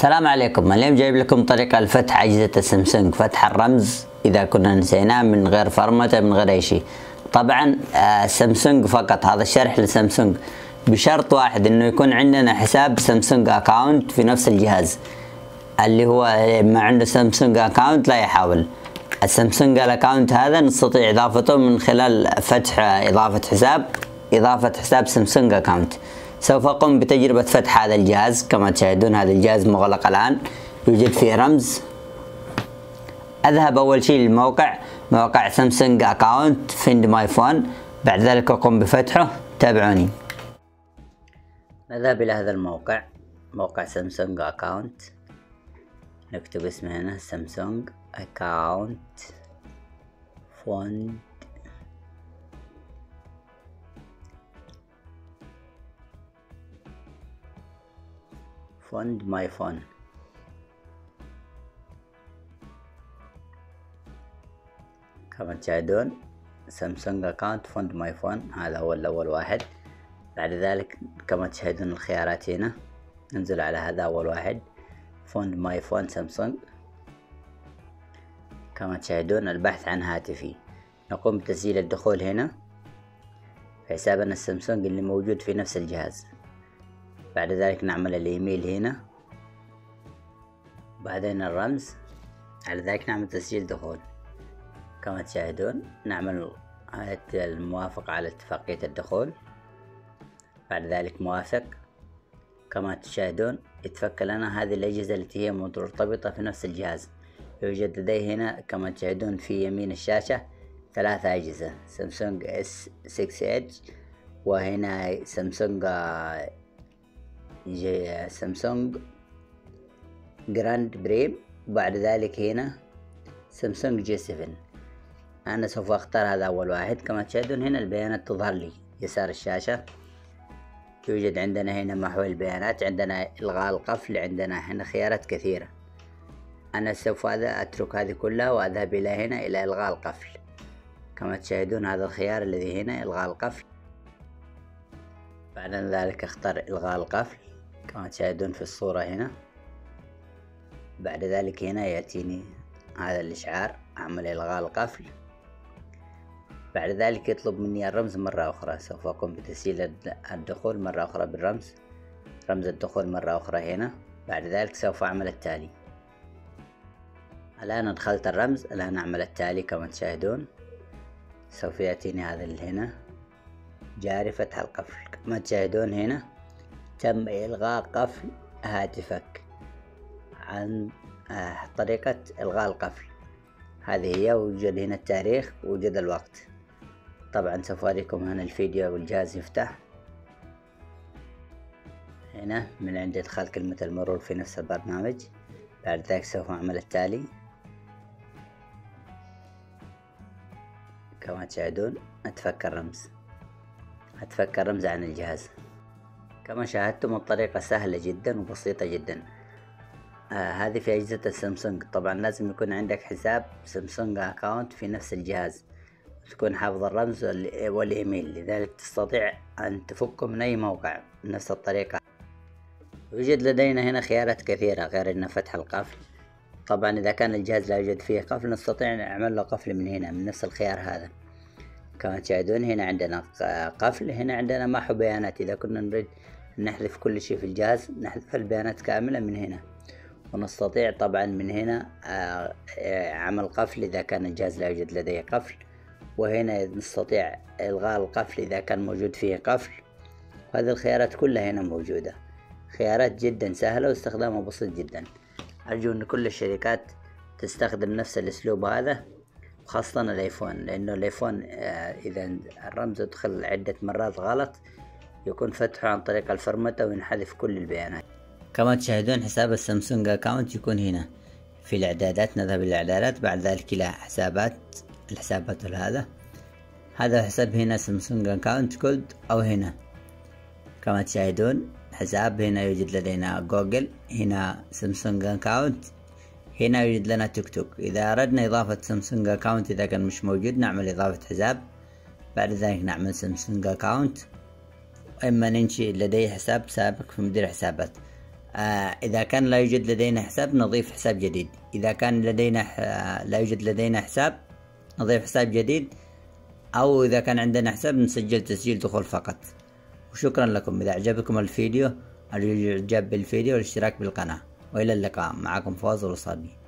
السلام عليكم. اليوم جايب لكم طريقة لفتح أجهزة السامسونج، فتح الرمز إذا كنا نسيناه من غير فرمته من غير أي شيء. طبعا سامسونج فقط، هذا الشرح لسامسونج بشرط واحد إنه يكون عندنا حساب سامسونج أكاونت في نفس الجهاز. اللي هو ما عنده سامسونج أكاونت لا يحاول. السامسونج الأكاونت هذا نستطيع إضافته من خلال فتح إضافة حساب سامسونج أكاونت. سوف أقوم بتجربة فتح هذا الجهاز. كما تشاهدون هذا الجهاز مغلق الآن، يوجد فيه رمز. أذهب أول شيء للموقع، موقع سامسونج أكاونت Find My Phone، بعد ذلك أقوم بفتحه. تابعوني. أذهب إلى هذا الموقع، موقع سامسونج أكاونت، نكتب اسمه هنا سامسونج أكاونت فوند. Find My Phone. كما تشاهدون سامسونج أكاونت Find My Phone، هذا هو الأول واحد. بعد ذلك كما تشاهدون الخيارات هنا، ننزل على هذا أول واحد Find My Phone سامسونج. كما تشاهدون البحث عن هاتفي، نقوم بتسجيل الدخول هنا في حسابنا السامسونج اللي موجود في نفس الجهاز. بعد ذلك نعمل الايميل هنا، بعدين الرمز، بعد ذلك نعمل تسجيل دخول. كما تشاهدون نعمل الموافق على اتفاقية الدخول، بعد ذلك موافق. كما تشاهدون يتفك لنا هذه الأجهزة التي هي مرتبطة في نفس الجهاز. يوجد لدي هنا كما تشاهدون في يمين الشاشة 3 أجهزة، سامسونج S6 Edge، وهنا سامسونج جراند بريم، وبعد ذلك هنا سامسونج J7. أنا سوف أختار هذا أول واحد. كما تشاهدون هنا البيانات تظهر لي يسار الشاشة، يوجد عندنا هنا محور البيانات، عندنا إلغاء القفل، عندنا هنا خيارات كثيرة. أنا سوف أترك هذه كلها وأذهب إلى هنا إلى إلغاء القفل. كما تشاهدون هذا الخيار الذي هنا إلغاء القفل، بعد ذلك اختار إلغاء القفل كما تشاهدون في الصورة هنا. بعد ذلك هنا يأتيني هذا الإشعار، أعمل إلغاء القفل. بعد ذلك يطلب مني الرمز مرة أخرى، سوف أقوم بتسجيل الدخول مرة أخرى بالرمز، رمز الدخول مرة أخرى هنا. بعد ذلك سوف أعمل التالي. الآن أدخلت الرمز، الآن أعمل التالي. كما تشاهدون سوف يأتيني هذا اللي هنا جاري فتح القفل. كما تشاهدون هنا تم إلغاء قفل هاتفك عن طريقة إلغاء القفل. هذه هي، ويوجد هنا التاريخ ويوجد الوقت. طبعا سوف أريكم هنا الفيديو والجهاز يفتح. هنا من عندي إدخال كلمة المرور في نفس البرنامج، بعد ذلك سوف أعمل التالي. كما تشاهدون أتفك الرمز، أتفك الرمز عن الجهاز. كما شاهدتم الطريقة سهلة جدا وبسيطة جدا. هذه في أجهزة السامسونج. طبعا لازم يكون عندك حساب سامسونج أكاونت في نفس الجهاز، تكون حافظ الرمز والإيميل، لذلك تستطيع أن تفكه من أي موقع بنفس الطريقة. يوجد لدينا هنا خيارات كثيرة غير أن فتح القفل. طبعا إذا كان الجهاز لا يوجد فيه قفل نستطيع أن نعمل له قفل من هنا من نفس الخيار هذا. كما تشاهدون هنا عندنا قفل، هنا عندنا محو بيانات. إذا كنا نريد نحذف كل شيء في الجهاز نحذف البيانات كاملة من هنا، ونستطيع طبعا من هنا عمل قفل إذا كان الجهاز لا يوجد لديه قفل، وهنا نستطيع إلغاء القفل إذا كان موجود فيه قفل. وهذه الخيارات كلها هنا موجودة، خيارات جدا سهلة واستخدامها بسيط جدا. أرجو أن كل الشركات تستخدم نفس الأسلوب هذا، خاصة الايفون، لانه الايفون اذا الرمز يدخل عدة مرات غلط يكون فتحه عن طريق الفرمتة وينحذف كل البيانات. كما تشاهدون حساب السامسونج اكاونت يكون هنا في الاعدادات، نذهب للاعدادات، بعد ذلك الى حسابات، الحسابات هذا حساب هنا سامسونج اكاونت كولد او هنا. كما تشاهدون حساب هنا يوجد لدينا جوجل، هنا سامسونج اكاونت، هنا يوجد لنا تيك توك. إذا أردنا إضافة سامسونج أكاونت إذا كان مش موجود نعمل إضافة حساب، بعد ذلك نعمل سامسونج أكاونت، وإما ننشئ لدي حساب سابق في مدير حسابات. إذا كان لا يوجد لدينا حساب نضيف حساب جديد. إذا كان لدينا لا يوجد لدينا حساب نضيف حساب جديد، أو إذا كان عندنا حساب نسجل تسجيل دخول فقط. وشكرا لكم. إذا أعجبكم الفيديو الإعجاب بالفيديو والاشتراك بالقناة، وإلى اللقاء. معكم فواز الوصابي.